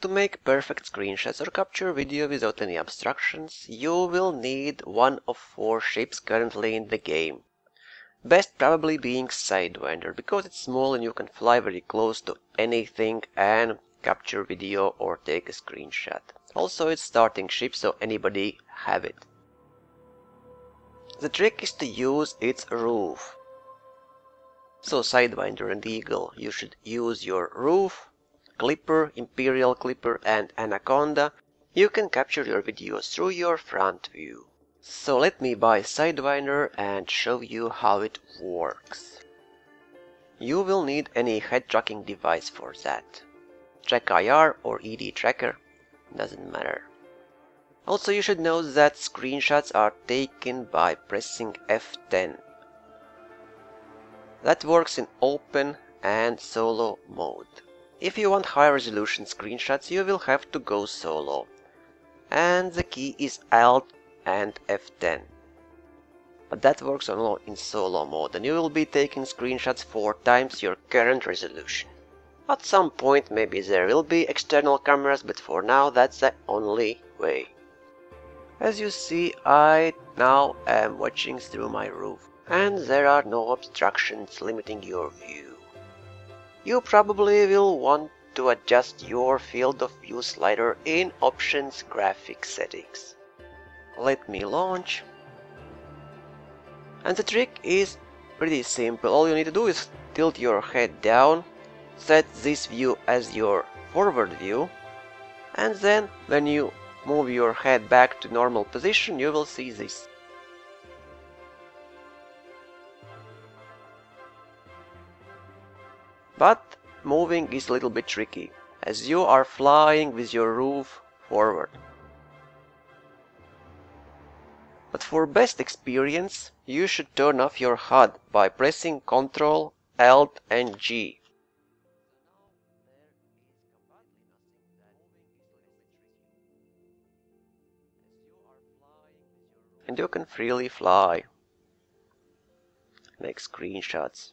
To make perfect screenshots or capture video without any obstructions, you will need one of 4 ships currently in the game. Best probably being Sidewinder, because it's small and you can fly very close to anything and capture video or take a screenshot. Also it's starting ship, so anybody have it. The trick is to use its roof. So Sidewinder and Eagle, you should use your roof, Clipper, Imperial Clipper and Anaconda. You can capture your videos through your front view. So let me buy Sidewinder and show you how it works. You will need any head tracking device for that. Track IR or ED tracker, doesn't matter. Also you should know that screenshots are taken by pressing F10. That works in open and solo mode. If you want high resolution screenshots, you will have to go solo. And the key is Alt and F10. But that works only in solo mode, and you will be taking screenshots 4 times your current resolution. At some point maybe there will be external cameras, but for now that's the only way. As you see, I now am watching through my roof, and there are no obstructions limiting your view. You probably will want to adjust your field of view slider in Options Graphic Settings. Let me launch. And the trick is pretty simple. All you need to do is tilt your head down, set this view as your forward view, and then when you move your head back to normal position, you will see this. But moving is a little bit tricky, as you are flying with your roof forward. But for best experience, you should turn off your HUD by pressing Ctrl, Alt and G. And you can freely fly. Make screenshots.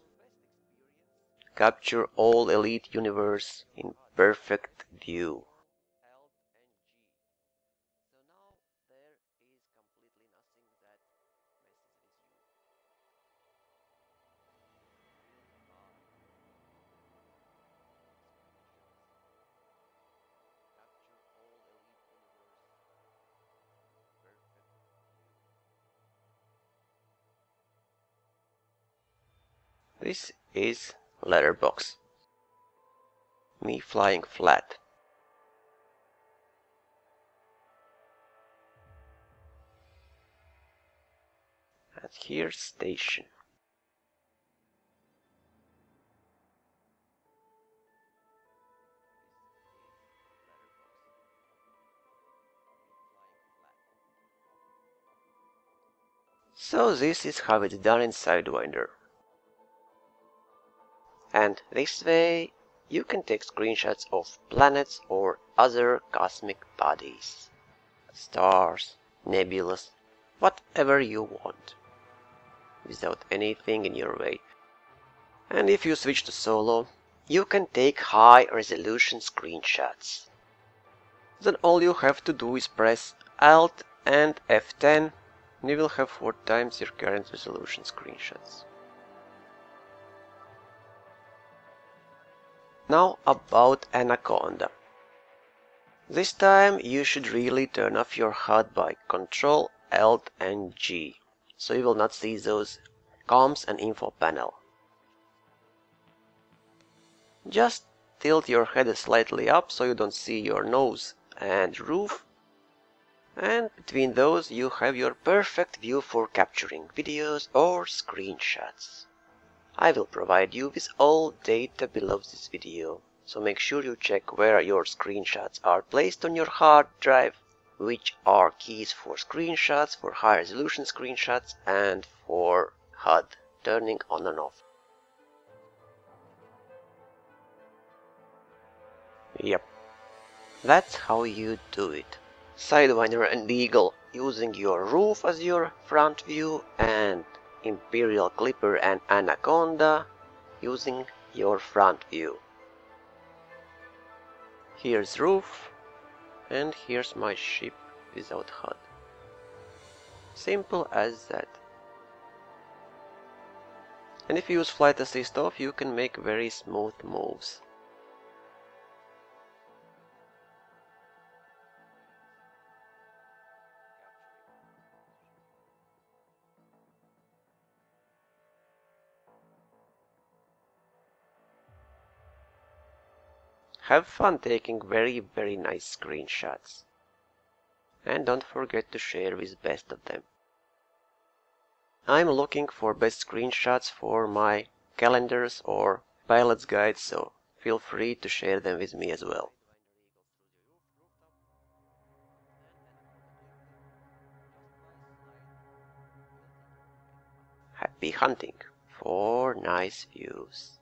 Capture all Elite universe in perfect view. This is Letterbox. Me flying flat. And here's station. So this is how it's done in Sidewinder. And this way, you can take screenshots of planets or other cosmic bodies, stars, nebulas, whatever you want, without anything in your way. And if you switch to solo, you can take high resolution screenshots. Then all you have to do is press Alt and F10, and you will have 4 times your current resolution screenshots. Now about Anaconda. This time you should really turn off your HUD by Ctrl, Alt and G, so you will not see those comms and info panel. Just tilt your head slightly up so you don't see your nose and roof, and between those you have your perfect view for capturing videos or screenshots. I will provide you with all data below this video, so make sure you check where your screenshots are placed on your hard drive, which are keys for screenshots, for high resolution screenshots and for HUD turning on and off. Yep, that's how you do it. Sidewinder and Eagle, using your roof as your front view, and Imperial Clipper and Anaconda using your front view. Here's roof, and here's my ship without HUD. Simple as that. And if you use flight assist off, you can make very smooth moves. Have fun taking very nice screenshots. And don't forget to share with best of them. I'm looking for best screenshots for my calendars or pilot's guides, so feel free to share them with me as well. Happy hunting for nice views.